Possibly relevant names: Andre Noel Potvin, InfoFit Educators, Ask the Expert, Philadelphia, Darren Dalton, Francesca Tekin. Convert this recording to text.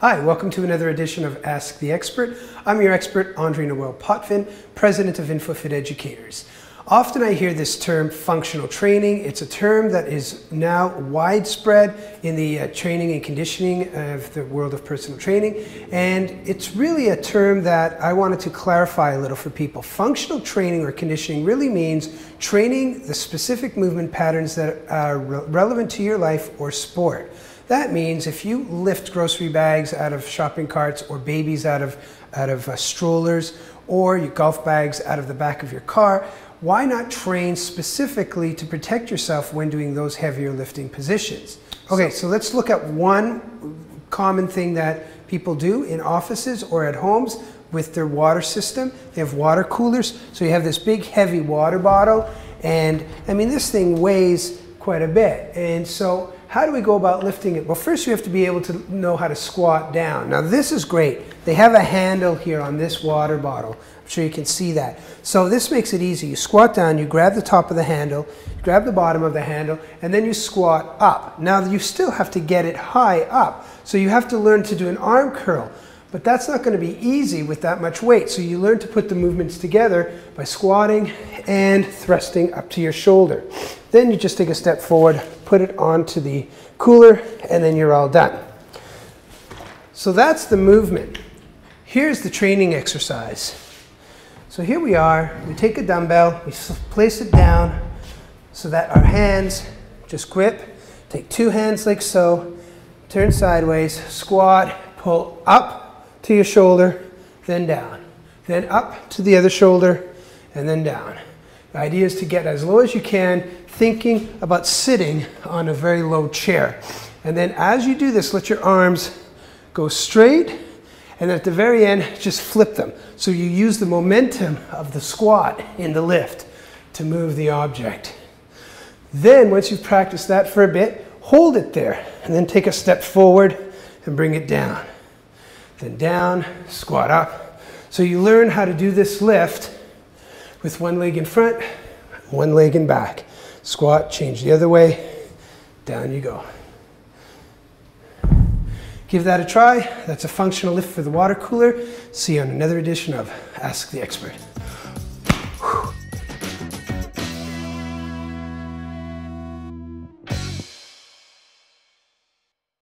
Hi, welcome to another edition of Ask the Expert. I'm your expert, Andre Noel Potvin, president of InfoFit Educators. Often I hear this term, functional training. It's a term that is now widespread in the training and conditioning of the world of personal training. And it's really a term that I wanted to clarify a little for people. Functional training or conditioning really means training the specific movement patterns that are relevant to your life or sport. That means if you lift grocery bags out of shopping carts or babies out of strollers or your golf bags out of the back of your car, why not train specifically to protect yourself when doing those heavier lifting positions? Okay, so let's look at one common thing that people do in offices or at homes with their water system. They have water coolers, so you have this big heavy water bottle, and I mean this thing weighs quite a bit, and so how do we go about lifting it? Well, first you have to be able to know how to squat down. Now this is great. They have a handle here on this water bottle. I'm sure you can see that. So this makes it easy. You squat down, you grab the top of the handle, you grab the bottom of the handle, and then you squat up. Now you still have to get it high up. So you have to learn to do an arm curl. But that's not going to be easy with that much weight. So you learn to put the movements together by squatting and thrusting up to your shoulder. Then you just take a step forward, put it onto the cooler, and then you're all done. So that's the movement. Here's the training exercise. So here we are. We take a dumbbell, we place it down so that our hands just grip. Take two hands like so, turn sideways, squat, pull up to your shoulder, then down, then up to the other shoulder, and then down. The idea is to get as low as you can, thinking about sitting on a very low chair. And then as you do this, let your arms go straight, and at the very end, just flip them. So you use the momentum of the squat in the lift to move the object. Then once you've practiced that for a bit, hold it there, and then take a step forward and bring it down. Then down, squat up. So you learn how to do this lift with one leg in front, one leg in back. Squat, change the other way, down you go. Give that a try. That's a functional lift for the water cooler. See you on another edition of Ask the Expert. Whew.